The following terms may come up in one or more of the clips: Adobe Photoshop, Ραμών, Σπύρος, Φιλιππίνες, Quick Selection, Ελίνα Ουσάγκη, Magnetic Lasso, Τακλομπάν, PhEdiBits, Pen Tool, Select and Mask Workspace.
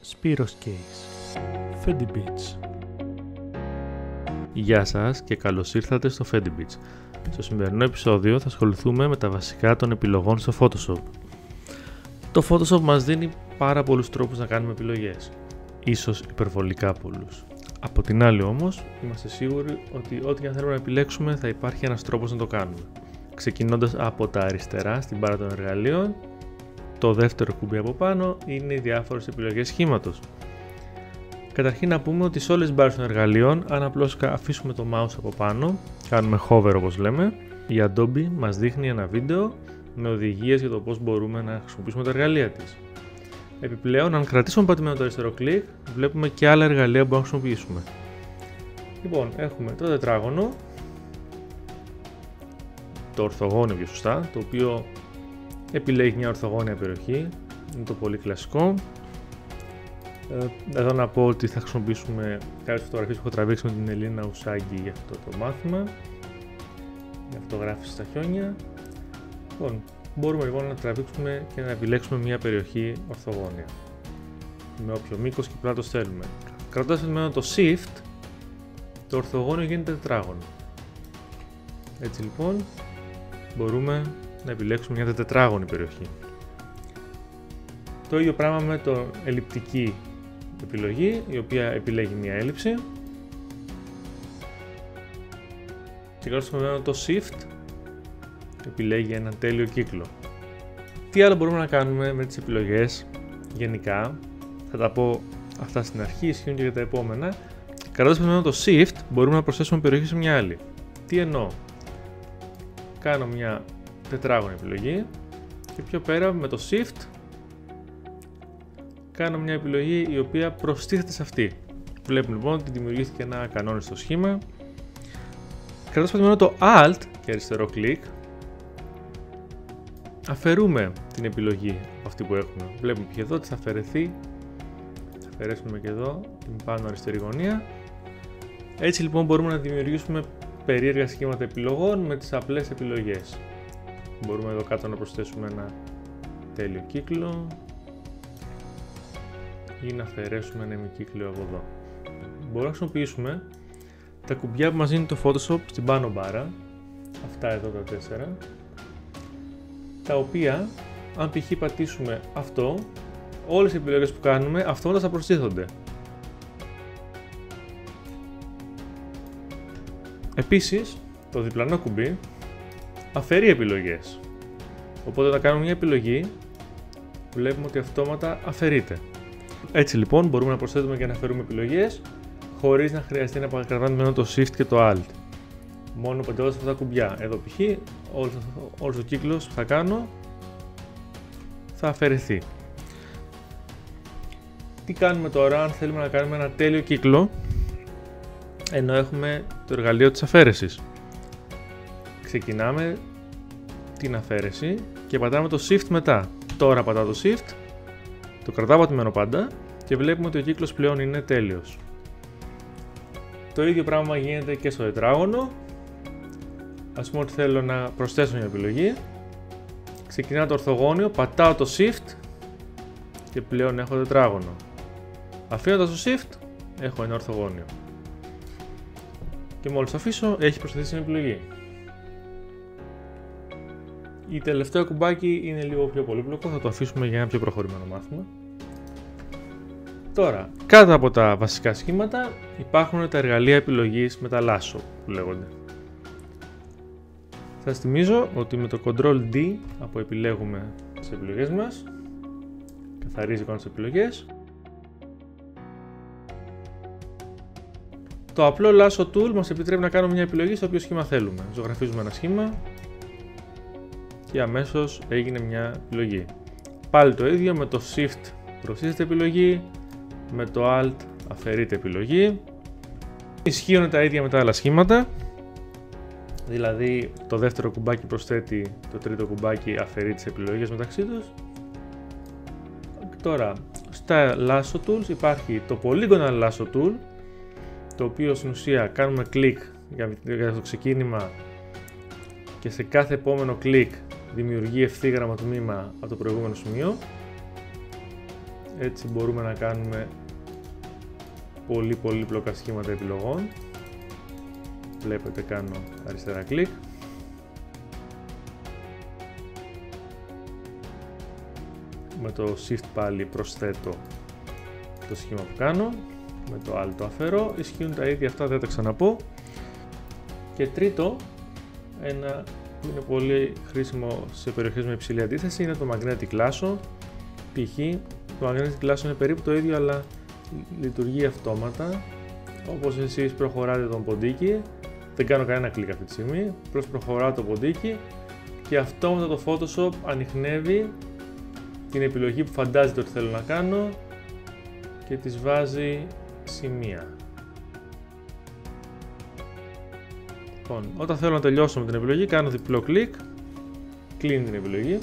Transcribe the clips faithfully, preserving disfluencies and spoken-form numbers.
Σπύρος Case. PhEdiBits. Γεια σας και καλώς ήρθατε στο PhEdiBits. Στο σημερινό επεισόδιο θα ασχοληθούμε με τα βασικά των επιλογών στο Photoshop. Το Photoshop μας δίνει πάρα πολλούς τρόπους να κάνουμε επιλογές, ίσως υπερβολικά πολλούς. Από την άλλη όμως, είμαστε σίγουροι ότι ό,τι αν θέλουμε να επιλέξουμε θα υπάρχει ένας τρόπος να το κάνουμε. Ξεκινώντας από τα αριστερά στην μπάρα των εργαλείων, το δεύτερο κουμπί από πάνω είναι οι διάφορες επιλογές σχήματος. Καταρχήν να πούμε ότι σε όλες τις μπάρες των εργαλείων, αν απλώς αφήσουμε το mouse από πάνω, κάνουμε hover όπως λέμε, η Adobe μας δείχνει ένα βίντεο με οδηγίες για το πώς μπορούμε να χρησιμοποιήσουμε τα εργαλεία της. Επιπλέον, αν κρατήσουμε πατημένο το αριστερό κλικ, βλέπουμε και άλλα εργαλεία που μπορούμε να χρησιμοποιήσουμε. Λοιπόν, έχουμε το τετράγωνο, το ορθογώνιο πιο σωστά, το οποίο επιλέγει μια ορθογώνια περιοχή, είναι το πολύ κλασικό. Εδώ να πω ότι θα χρησιμοποιήσουμε κάποιες φωτογραφίες που έχω τραβήξει με την Ελίνα Ουσάγκη για αυτό το μάθημα, για φωτογράφηση στα χιόνια. Λοιπόν, μπορούμε λοιπόν να τραβήξουμε και να επιλέξουμε μια περιοχή ορθογώνια με όποιο μήκος και πλάτος θέλουμε. Κρατώντας εννοώ το Shift, το ορθογώνιο γίνεται τετράγωνο. Έτσι λοιπόν μπορούμε να επιλέξουμε μια τετράγωνη περιοχή. Το ίδιο πράγμα με το ελλειπτική επιλογή, η οποία επιλέγει μια έλλειψη. Και κρατώντας το Shift επιλέγει ένα τέλειο κύκλο. Τι άλλο μπορούμε να κάνουμε με τις επιλογές γενικά, θα τα πω αυτά στην αρχή, ισχύουν και για τα επόμενα. Κρατώντας το Shift μπορούμε να προσθέσουμε περιοχή σε μια άλλη. Τι εννοώ? Κάνω μια τετράγωνη επιλογή και πιο πέρα με το Shift κάνω μια επιλογή η οποία προστίθεται σε αυτή. Βλέπουμε λοιπόν ότι δημιουργήθηκε ένα κανόνι στο σχήμα. Κρατώντας το Alt και αριστερό κλικ αφαιρούμε την επιλογή αυτή που έχουμε. Βλέπουμε και εδώ ότι θα αφαιρεθεί. Θα αφαιρέσουμε και εδώ την πάνω αριστερή γωνία. Έτσι λοιπόν μπορούμε να δημιουργήσουμε περίεργα σχήματα επιλογών με τις απλές επιλογές. Μπορούμε εδώ κάτω να προσθέσουμε ένα τέλειο κύκλο ή να αφαιρέσουμε ένα ημικύκλιο από εδώ. Μπορούμε να χρησιμοποιήσουμε τα κουμπιά που μας δίνει το Photoshop στην πάνω μπάρα, αυτά εδώ τα τέσσερα, τα οποία, αν π.χ. πατήσουμε αυτό, όλες οι επιλογές που κάνουμε, αυτόματα θα προστίθονται. Επίσης, το διπλανό κουμπί αφαιρεί επιλογές. Οπότε, όταν κάνουμε μια επιλογή, βλέπουμε ότι αυτόματα αφαιρείται. Έτσι λοιπόν, μπορούμε να προσθέτουμε και να αφαιρούμε επιλογές, χωρίς να χρειαστεί να παρακρατάμε το Shift και το Alt. Μόνο πατώντας αυτά τα κουμπιά. Εδώ π.χ. όλος ο κύκλος που θα κάνω θα αφαιρεθεί. Τι κάνουμε τώρα αν θέλουμε να κάνουμε ένα τέλειο κύκλο ενώ έχουμε το εργαλείο της αφαίρεσης? Ξεκινάμε την αφαίρεση και πατάμε το Shift μετά. Τώρα πατάω το Shift, το κρατάω πατημένο πάντα και βλέπουμε ότι ο κύκλος πλέον είναι τέλειος. Το ίδιο πράγμα γίνεται και στο τετράγωνο. Ας πούμε ότι θέλω να προσθέσω μια επιλογή. Ξεκινάω το ορθογώνιο, πατάω το Shift και πλέον έχω τετράγωνο. Αφήνοντας το Shift, έχω ένα ορθογώνιο. Και μόλις το αφήσω, έχει προσθέσει μια επιλογή. Η τελευταία κουμπάκι είναι λίγο πιο πολύπλοκο, θα το αφήσουμε για ένα πιο προχωρημένο μάθημα. Τώρα, κάτω από τα βασικά σχήματα υπάρχουν τα εργαλεία επιλογής με τα λάσο που λέγονται. Σας θυμίζω ότι με το κόντρολ ντι από επιλέγουμε τις επιλογές μας, καθαρίζει εικόνα στις επιλογές. Το απλό λάσο tool μας επιτρέπει να κάνουμε μια επιλογή στο οποίο σχήμα θέλουμε. Ζωγραφίζουμε ένα σχήμα και αμέσως έγινε μια επιλογή. Πάλι το ίδιο, με το Shift προσθέτεται επιλογή, με το Alt αφαιρείται επιλογή. Ισχύουν τα ίδια με τα άλλα σχήματα. Δηλαδή το δεύτερο κουμπάκι προσθέτει, το τρίτο κουμπάκι αφαιρεί τις επιλογές μεταξύ τους. Τώρα στα Lasso Tools υπάρχει το Polygonal Lasso Tool, το οποίο στην ουσία κάνουμε κλικ για το ξεκίνημα και σε κάθε επόμενο κλικ δημιουργεί ευθύγραμμο τμήμα από το προηγούμενο σημείο. Έτσι μπορούμε να κάνουμε πολύ πολύπλοκα σχήματα επιλογών. Βλέπετε, κάνω αριστερά κλικ. Με το shift πάλι προσθέτω το σχήμα που κάνω, με το alt το αφαιρώ, ισχύουν τα ίδια αυτά, δεν τα ξαναπώ. Και τρίτο, ένα που είναι πολύ χρήσιμο σε περιοχές με υψηλή αντίθεση, είναι το Magnetic Lasso. Π.χ. το Magnetic Lasso είναι περίπου το ίδιο, αλλά λειτουργεί αυτόματα. Όπως εσείς προχωράτε τον ποντίκι, δεν κάνω κανένα κλικ αυτή τη στιγμή, προς προχωράω το ποντίκι και αυτόματα το Photoshop ανιχνεύει την επιλογή που φαντάζεται ότι θέλω να κάνω και τις βάζει σημεία. Λοιπόν, όταν θέλω να τελειώσω με την επιλογή, κάνω διπλό κλικ, κλείνει την επιλογή.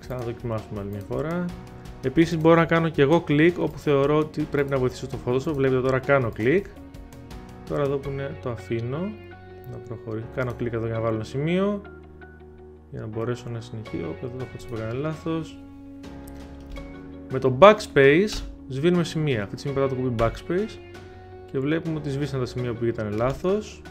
Ξαναδοκιμάσουμε άλλη μια φορά. Επίσης μπορώ να κάνω και εγώ κλικ όπου θεωρώ ότι πρέπει να βοηθήσω στο Photoshop. Βλέπετε, τώρα κάνω κλικ. Τώρα εδώ που είναι το αφήνω να προχωρήσω. Κάνω κλικ εδώ για να βάλω ένα σημείο, για να μπορέσω να συνεχίσω. Εδώ το Photoshop έκανε λάθος. Με το backspace σβήνουμε σημεία. Αυτή τη στιγμή πατάω το κουμπί backspace και βλέπουμε ότι σβήσαν τα σημεία που ήταν λάθος.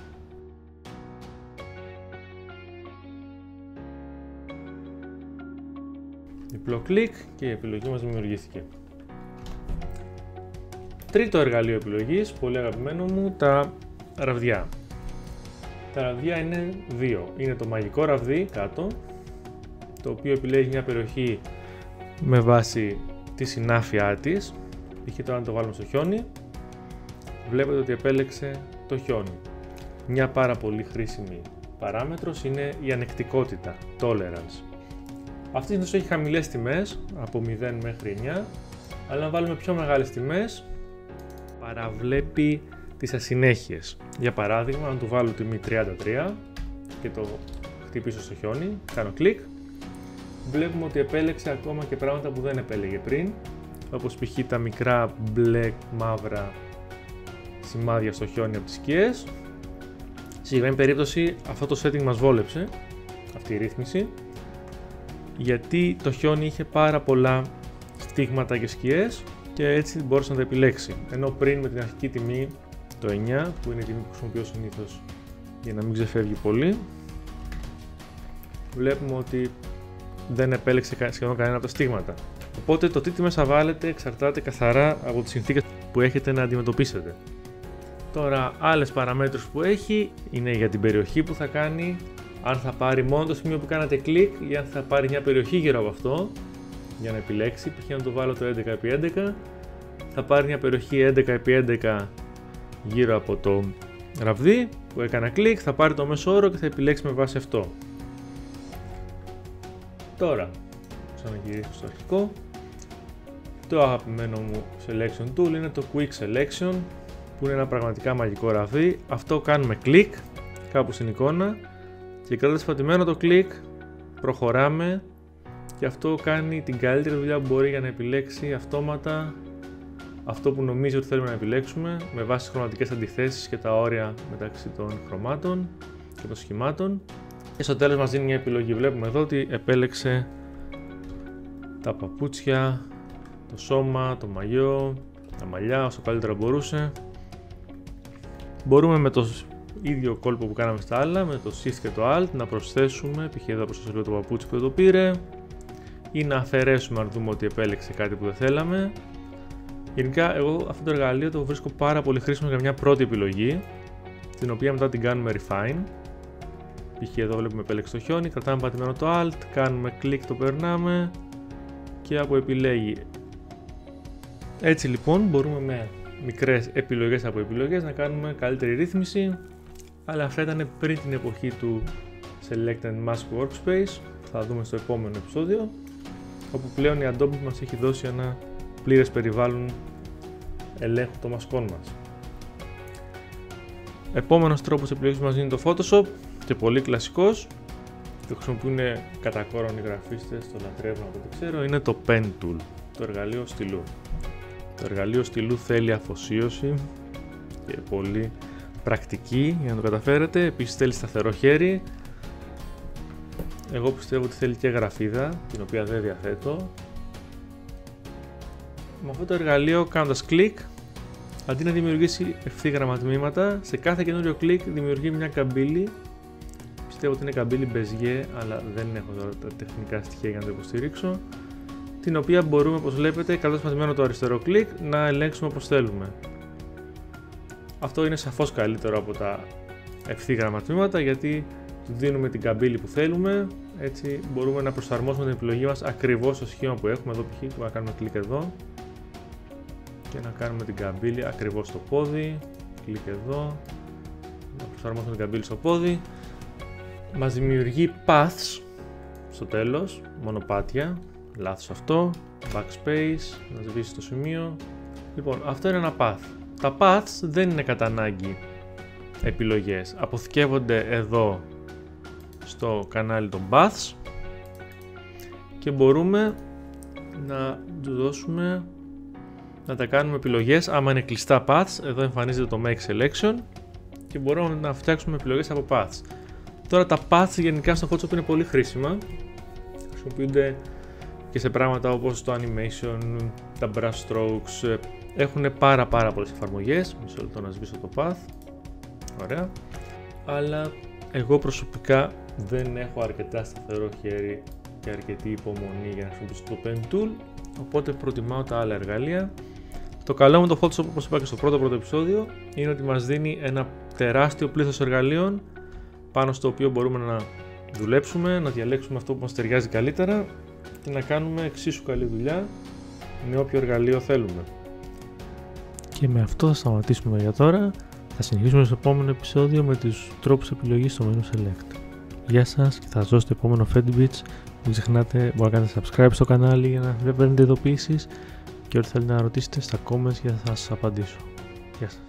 Διπλό κλικ και η επιλογή μας δημιουργήθηκε. Τρίτο εργαλείο επιλογής, πολύ αγαπημένο μου, τα ραβδιά. Τα ραβδιά είναι δύο. Είναι το μαγικό ραβδί κάτω, το οποίο επιλέγει μια περιοχή με βάση τη συνάφειά της. Π.χ. τώρα να το βάλουμε στο χιόνι. Βλέπετε ότι επέλεξε το χιόνι. Μια πάρα πολύ χρήσιμη παράμετρος είναι η ανεκτικότητα, tolerance. Αυτή συνήθως έχει χαμηλές τιμές, από μηδέν μέχρι εννιά, αλλά αν βάλουμε πιο μεγάλες τιμές, παραβλέπει τις ασυνέχειες. Για παράδειγμα, αν του βάλω τιμή τριάντα τρία και το χτυπήσω στο χιόνι, κάνω κλικ, βλέπουμε ότι επέλεξε ακόμα και πράγματα που δεν επέλεγε πριν, όπως π.χ. τα μικρά μπλε μαύρα σημάδια στο χιόνι από τις σκιές. Σε συγκεκριμένη περίπτωση αυτό το setting μας βόλεψε, αυτή η ρύθμιση, γιατί το χιόνι είχε πάρα πολλά στίγματα και σκιές και έτσι μπορούσε να τα επιλέξει. Ενώ πριν με την αρχική τιμή, το εννιά, που είναι η τιμή που χρησιμοποιώ συνήθως για να μην ξεφεύγει πολύ, βλέπουμε ότι δεν επέλεξε σχεδόν κανένα από τα στίγματα. Οπότε το τι τιμές θα βάλετε εξαρτάται καθαρά από τις συνθήκες που έχετε να αντιμετωπίσετε. Τώρα, άλλες παραμέτρους που έχει είναι για την περιοχή που θα κάνει, αν θα πάρει μόνο το σημείο που κάνατε κλικ ή αν θα πάρει μια περιοχή γύρω από αυτό για να επιλέξει. Π.χ. να το βάλω το έντεκα επί έντεκα, θα πάρει μια περιοχή έντεκα επί έντεκα γύρω από το ραβδί που έκανα κλικ, θα πάρει το μέσο όρο και θα επιλέξει με βάση αυτό. Τώρα, ξαναγυρίσω στο αρχικό. Το αγαπημένο μου selection tool είναι το Quick Selection, που είναι ένα πραγματικά μαγικό ραβδί. Αυτό κάνουμε κλικ κάπου στην εικόνα και κρατάς πατημένο το κλικ, προχωράμε και αυτό κάνει την καλύτερη δουλειά που μπορεί για να επιλέξει αυτόματα αυτό που νομίζει ότι θέλουμε να επιλέξουμε με βάση τις χρωματικές αντιθέσεις και τα όρια μεταξύ των χρωμάτων και των σχημάτων. Και στο τέλος μας δίνει μια επιλογή. Βλέπουμε εδώ ότι επέλεξε τα παπούτσια, το σώμα, το μαγιό, τα μαλλιά όσο καλύτερα μπορούσε. Μπορούμε με το ίδιο κόλπο που κάναμε στα άλλα, με το Shift και το Alt, να προσθέσουμε, π.χ. εδώ προσθέσουμε το παπούτσι που δεν το πήρε, ή να αφαιρέσουμε αν δούμε ότι επέλεξε κάτι που δεν θέλαμε. Γενικά, εγώ αυτό το εργαλείο το βρίσκω πάρα πολύ χρήσιμο για μια πρώτη επιλογή, την οποία μετά την κάνουμε Refine. Π.χ. εδώ βλέπουμε επέλεξε το χιόνι, κρατάμε πατημένο το Alt, κάνουμε κλικ, το περνάμε και από επιλέγει. Έτσι λοιπόν μπορούμε με μικρές επιλογές από επιλογές να κάνουμε καλύτερη ρύθμιση, αλλά αυτά ήταν πριν την εποχή του Select and Mask Workspace, θα δούμε στο επόμενο επεισόδιο, όπου πλέον η Adobe μας έχει δώσει ένα πλήρες περιβάλλον ελέγχου των μασκών μας. Επόμενος τρόπος επιλογής μας είναι το Photoshop και πολύ κλασικός, το χρησιμοποιούν κατά κόρον οι γραφίστες, το λατρεύουν από το ξέρω, είναι το Pen Tool, το εργαλείο στυλού. Το εργαλείο στυλού θέλει αφοσίωση και πολύ πρακτική για να το καταφέρετε. Επίσης θέλει σταθερό χέρι Εγώ πιστεύω ότι θέλει και γραφίδα, την οποία δεν διαθέτω. Με αυτό το εργαλείο, κάνοντας κλικ, αντί να δημιουργήσει ευθύγραμμα τμήματα, σε κάθε καινούριο κλικ δημιουργεί μια καμπύλη. Πιστεύω ότι είναι καμπύλη μπεζιέ, αλλά δεν έχω τώρα τα τεχνικά στοιχεία για να το υποστηρίξω. Την οποία μπορούμε, όπως βλέπετε, καθώς πατημένο το αριστερό κλικ, να ελέγξουμε όπως θέλουμε. Αυτό είναι σαφώς καλύτερο από τα ευθύγραμμα τμήματα, γιατί του δίνουμε την καμπύλη που θέλουμε. Έτσι μπορούμε να προσαρμόσουμε την επιλογή μας ακριβώς στο σχήμα που έχουμε. Εδώ π.χ. να κάνουμε κλικ εδώ και να κάνουμε την καμπύλη ακριβώς στο πόδι. Κλικ εδώ, να προσαρμόσουμε την καμπύλη στο πόδι. Μας δημιουργεί paths στο τέλος, μονοπάτια. Λάθος αυτό, backspace, να σβήσει το σημείο. Λοιπόν, αυτό είναι ένα path. Τα paths δεν είναι κατά ανάγκη επιλογές. Αποθηκεύονται εδώ στο κανάλι των paths και μπορούμε να του δώσουμε, να τα κάνουμε επιλογές. Άμα είναι κλειστά paths, εδώ εμφανίζεται το make selection και μπορούμε να φτιάξουμε επιλογές από paths. Τώρα τα paths γενικά στο Photoshop είναι πολύ χρήσιμα. Χρησιμοποιούνται και σε πράγματα όπως το animation, τα brush strokes. Έχουν πάρα πάρα πολλές εφαρμογές. Μισό λεπτό να σβήσω το path. Ωραία. Αλλά εγώ προσωπικά δεν έχω αρκετά σταθερό χέρι και αρκετή υπομονή για να χρησιμοποιήσω το Pen Tool, οπότε προτιμάω τα άλλα εργαλεία. Το καλό με το Photoshop, όπως είπα και στο πρώτο πρώτο επεισόδιο, είναι ότι μας δίνει ένα τεράστιο πλήθος εργαλείων πάνω στο οποίο μπορούμε να δουλέψουμε, να διαλέξουμε αυτό που μας ταιριάζει καλύτερα και να κάνουμε εξίσου καλή δουλειά με όποιο εργαλείο θέλουμε. Και με αυτό θα σταματήσουμε για τώρα. Θα συνεχίσουμε στο επόμενο επεισόδιο με τους τρόπους επιλογής στο μενού Select. Γεια σας και θα ζω στο επόμενο PhEdiBits. Μην ξεχνάτε, μπορείτε να κάνετε subscribe στο κανάλι για να παίρνετε ειδοποιήσεις και ό,τι θέλετε να ρωτήσετε στα comments και θα σας απαντήσω. Γεια σας.